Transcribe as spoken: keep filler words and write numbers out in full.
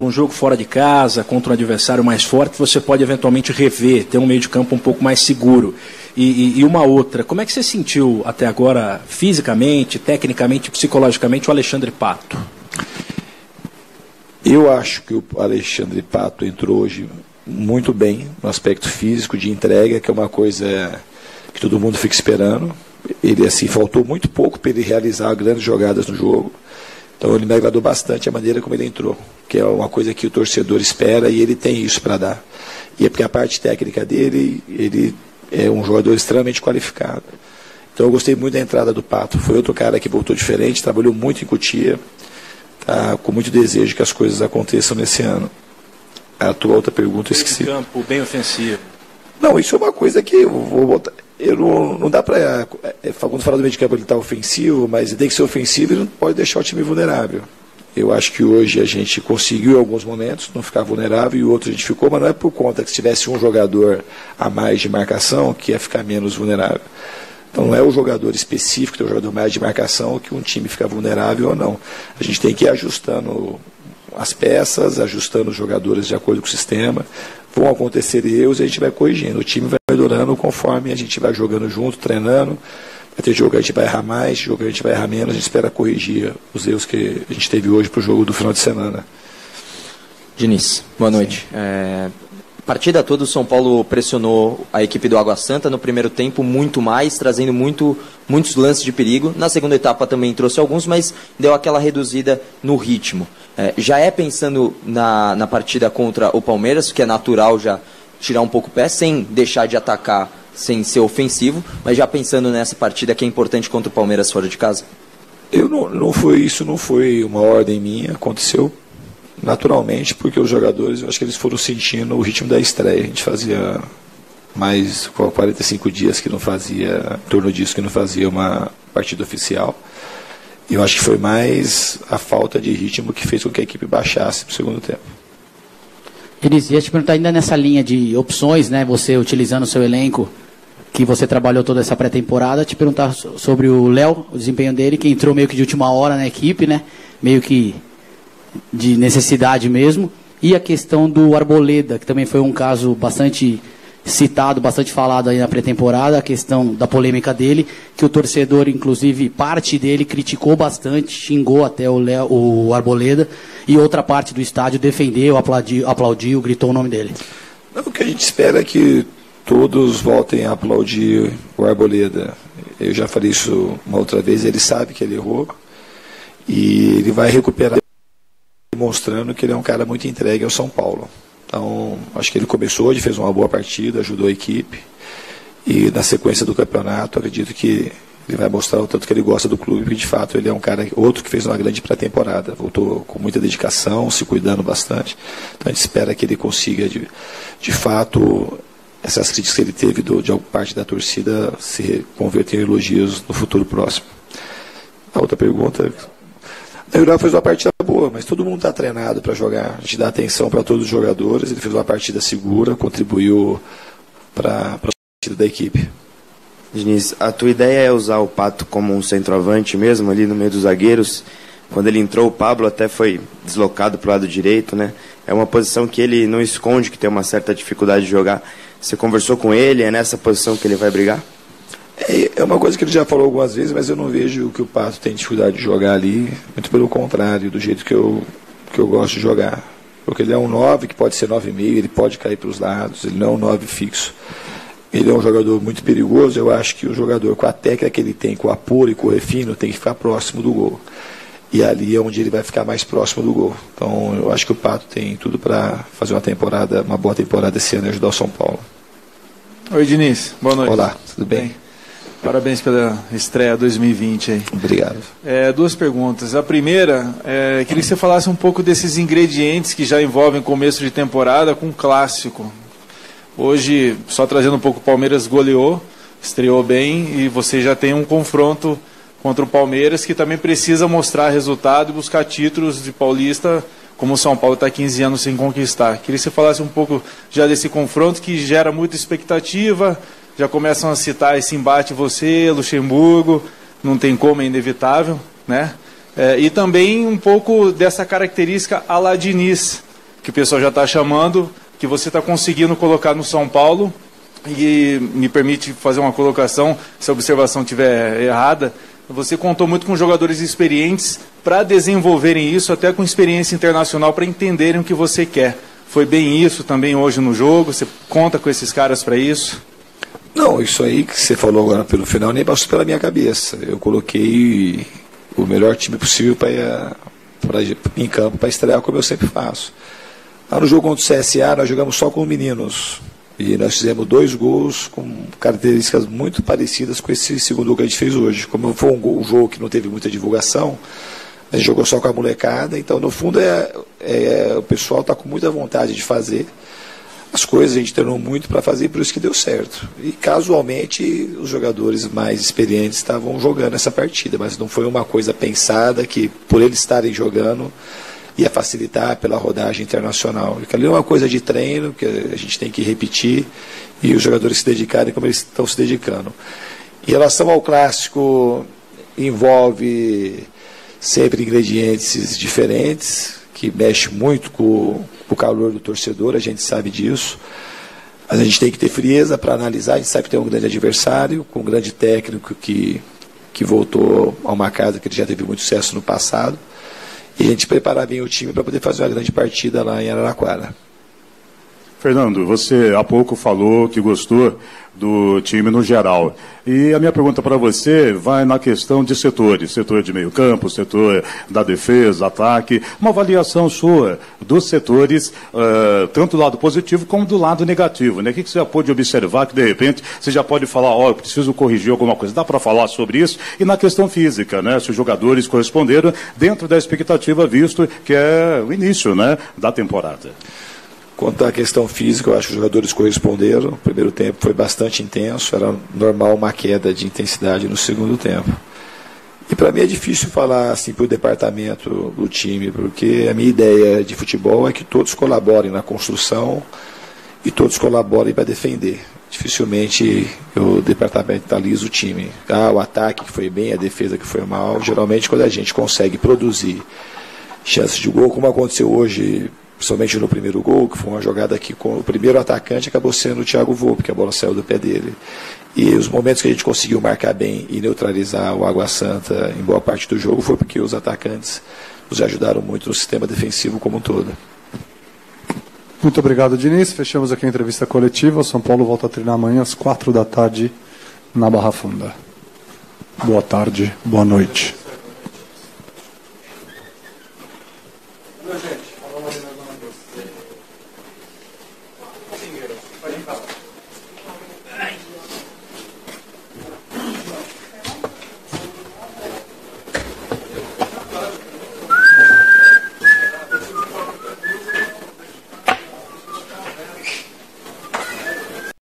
um jogo fora de casa, contra um adversário mais forte, você pode eventualmente rever, ter um meio de campo um pouco mais seguro. E, e, e uma outra, como é que você sentiu até agora, fisicamente, tecnicamente, psicologicamente, o Alexandre Pato? Eu acho que o Alexandre Pato entrou hoje muito bem, no aspecto físico, de entrega, que é uma coisa que todo mundo fica esperando. Ele, assim, faltou muito pouco para ele realizar grandes jogadas no jogo. Então ele me agradou bastante a maneira como ele entrou, que é uma coisa que o torcedor espera e ele tem isso para dar. E é porque a parte técnica dele, ele é um jogador extremamente qualificado. Então eu gostei muito da entrada do Pato. Foi outro cara que voltou diferente, trabalhou muito em Cotia, tá, com muito desejo que as coisas aconteçam nesse ano. A tua outra pergunta, eu esqueci. Campo bem ofensivo. Não, isso é uma coisa que eu vou botar... Eu não, não dá para... Quando fala do meio de campo, ele está ofensivo, mas ele tem que ser ofensivo e não pode deixar o time vulnerável. Eu acho que hoje a gente conseguiu em alguns momentos não ficar vulnerável e outros a gente ficou, mas não é por conta que se tivesse um jogador a mais de marcação que ia ficar menos vulnerável. Então não é o jogador específico, que é o jogador mais de marcação, que um time fica vulnerável ou não. A gente tem que ir ajustando as peças, ajustando os jogadores de acordo com o sistema. Vão acontecer erros e a gente vai corrigindo. O time vai melhorando conforme a gente vai jogando junto, treinando. Vai ter jogo que a gente vai errar mais, jogo que a gente vai errar menos. A gente espera corrigir os erros que a gente teve hoje para o jogo do final de semana. Diniz, boa noite. É, a partida toda, o São Paulo pressionou a equipe do Água Santa no primeiro tempo muito mais, trazendo muito, muitos lances de perigo. Na segunda etapa também trouxe alguns, mas deu aquela reduzida no ritmo. É, já é pensando na, na partida contra o Palmeiras, que é natural já tirar um pouco o pé, sem deixar de atacar, sem ser ofensivo, mas já pensando nessa partida que é importante contra o Palmeiras fora de casa? Eu não, não foi, isso não foi uma ordem minha, aconteceu naturalmente, porque os jogadores, eu acho que eles foram sentindo o ritmo da estreia. A gente fazia mais quarenta e cinco dias que não fazia, em torno disso que não fazia uma partida oficial. Eu acho que foi mais a falta de ritmo que fez com que a equipe baixasse para o segundo tempo. Diniz, ia te perguntar ainda nessa linha de opções, né? Você utilizando o seu elenco, que você trabalhou toda essa pré-temporada, te perguntar sobre o Léo, o desempenho dele, que entrou meio que de última hora na equipe, né? Meio que de necessidade mesmo. E a questão do Arboleda, que também foi um caso bastante citado, bastante falado aí na pré-temporada, a questão da polêmica dele, que o torcedor, inclusive, parte dele criticou bastante, xingou até o, Léo, o Arboleda, e outra parte do estádio defendeu, aplaudiu, aplaudiu, gritou o nome dele. Não, o que a gente espera é que todos voltem a aplaudir o Arboleda. Eu já falei isso uma outra vez, ele sabe que ele errou, e ele vai recuperar, demonstrando que ele é um cara muito entregue ao São Paulo. Então, acho que ele começou hoje, fez uma boa partida, ajudou a equipe. E na sequência do campeonato, acredito que ele vai mostrar o tanto que ele gosta do clube, porque de fato ele é um cara, outro que fez uma grande pré-temporada. Voltou com muita dedicação, se cuidando bastante. Então a gente espera que ele consiga, de, de fato, essas críticas que ele teve do, de alguma parte da torcida se converter em elogios no futuro próximo. A outra pergunta... O Léo fez uma partida boa, mas todo mundo está treinado para jogar. A gente dá atenção para todos os jogadores. Ele fez uma partida segura, contribuiu para a partida da equipe. Diniz, a tua ideia é usar o Pato como um centroavante mesmo, ali no meio dos zagueiros? Quando ele entrou, o Pablo até foi deslocado para o lado direito, né? É uma posição que ele não esconde, que tem uma certa dificuldade de jogar. Você conversou com ele? É nessa posição que ele vai brigar? É uma coisa que ele já falou algumas vezes, mas eu não vejo que o Pato tem dificuldade de jogar ali. Muito pelo contrário, do jeito que eu, que eu gosto de jogar. Porque ele é um nove, que pode ser nove e meio, ele pode cair para os lados, ele não é um nove fixo. Ele é um jogador muito perigoso, eu acho que o jogador com a técnica que ele tem, com o apuro e com o refino, tem que ficar próximo do gol. E ali é onde ele vai ficar mais próximo do gol. Então eu acho que o Pato tem tudo para fazer uma temporada, uma boa temporada esse ano e ajudar o São Paulo. Oi, Diniz, boa noite. Olá, tudo bem? bem. Parabéns pela estreia dois mil e vinte aí. Obrigado. É, duas perguntas. A primeira, é, queria que você falasse um pouco desses ingredientes que já envolvem começo de temporada com clássico. Hoje, só trazendo um pouco, o Palmeiras goleou, estreou bem e você já tem um confronto contra o Palmeiras que também precisa mostrar resultado e buscar títulos de paulista, como o São Paulo está quinze anos sem conquistar. Queria que você falasse um pouco já desse confronto que gera muita expectativa. Já começam a citar esse embate, você, Luxemburgo, não tem como, é inevitável, né? É, e também um pouco dessa característica à la Diniz, que o pessoal já está chamando, que você está conseguindo colocar no São Paulo, e me permite fazer uma colocação, se a observação estiver errada, você contou muito com jogadores experientes para desenvolverem isso, até com experiência internacional, para entenderem o que você quer. Foi bem isso também hoje no jogo? Você conta com esses caras para isso? Não, isso aí que você falou agora pelo final nem passou pela minha cabeça. Eu coloquei o melhor time possível para em campo para estrear, como eu sempre faço. Lá no jogo contra o C S A, nós jogamos só com meninos. E nós fizemos dois gols com características muito parecidas com esse segundo gol que a gente fez hoje. Como foi um, gol, um jogo que não teve muita divulgação, a gente jogou só com a molecada. Então, no fundo, é, é, o pessoal está com muita vontade de fazer as coisas, a gente treinou muito para fazer, por isso que deu certo. E, casualmente, os jogadores mais experientes estavam jogando essa partida, mas não foi uma coisa pensada que, por eles estarem jogando, ia facilitar pela rodagem internacional. Porque ali é uma coisa de treino, que a gente tem que repetir, e os jogadores se dedicarem como eles estão se dedicando. Em relação ao clássico, envolve sempre ingredientes diferentes, que mexe muito com o calor do torcedor, a gente sabe disso. Mas a gente tem que ter frieza para analisar, a gente sabe que tem um grande adversário, com um grande técnico que, que voltou a uma casa que ele já teve muito sucesso no passado. E a gente preparar bem o time para poder fazer uma grande partida lá em Araraquara. Fernando, você há pouco falou que gostou do time no geral. E a minha pergunta para você vai na questão de setores, setor de meio campo, setor da defesa, ataque, uma avaliação sua dos setores, uh, tanto do lado positivo como do lado negativo, né? O que, que você já pôde observar que de repente você já pode falar, ó, oh, eu preciso corrigir alguma coisa, dá para falar sobre isso? E na questão física, né? Se os jogadores corresponderam dentro da expectativa, visto que é o início, né, da temporada. Quanto à questão física, eu acho que os jogadores corresponderam. O primeiro tempo foi bastante intenso, era normal uma queda de intensidade no segundo tempo. E para mim é difícil falar assim para o departamento do time, porque a minha ideia de futebol é que todos colaborem na construção e todos colaborem para defender. Dificilmente eu departamentalizo o time. Ah, o ataque que foi bem, a defesa que foi mal. Geralmente quando a gente consegue produzir chances de gol, como aconteceu hoje, principalmente no primeiro gol, que foi uma jogada que com o primeiro atacante acabou sendo o Thiago Volpi, que a bola saiu do pé dele. E os momentos que a gente conseguiu marcar bem e neutralizar o Água Santa em boa parte do jogo foi porque os atacantes nos ajudaram muito no sistema defensivo como um todo. Muito obrigado, Diniz. Fechamos aqui a entrevista coletiva. O São Paulo volta a treinar amanhã às quatro da tarde na Barra Funda. Boa tarde, boa noite. Gente,